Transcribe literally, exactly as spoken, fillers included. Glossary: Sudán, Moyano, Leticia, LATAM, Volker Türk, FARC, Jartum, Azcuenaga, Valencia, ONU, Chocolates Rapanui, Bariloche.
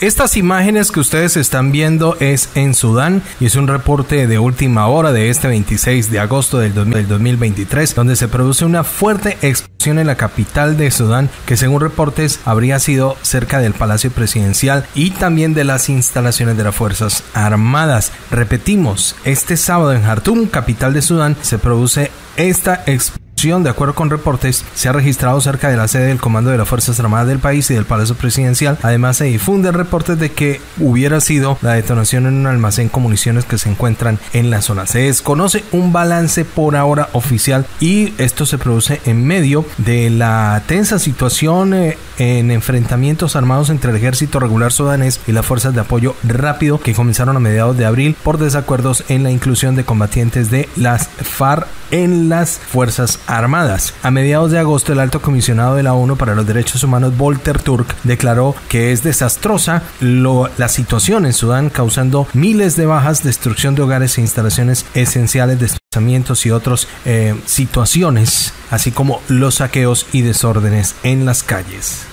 Estas imágenes que ustedes están viendo es en Sudán y es un reporte de última hora de este veintiséis de agosto del dos mil veintitrés, donde se produce una fuerte explosión en la capital de Sudán que, según reportes, habría sido cerca del Palacio Presidencial y también de las instalaciones de las Fuerzas Armadas. Repetimos, este sábado en Jartum, capital de Sudán, se produce esta explosión. De acuerdo con reportes, se ha registrado cerca de la sede del Comando de las Fuerzas Armadas del país y del Palacio Presidencial. Además, se difunden reportes de que hubiera sido la detonación en un almacén con municiones que se encuentran en la zona. Se desconoce un balance por ahora oficial y esto se produce en medio de la tensa situación en enfrentamientos armados entre el ejército regular sudanés y las fuerzas de apoyo rápido que comenzaron a mediados de abril por desacuerdos en la inclusión de combatientes de las FARC en las Fuerzas Armadas. A mediados de agosto, el alto comisionado de la ONU para los Derechos Humanos, Volker Türk, declaró que es desastrosa lo, la situación en Sudán, causando miles de bajas, destrucción de hogares e instalaciones esenciales, desplazamientos y otras eh, situaciones, así como los saqueos y desórdenes en las calles.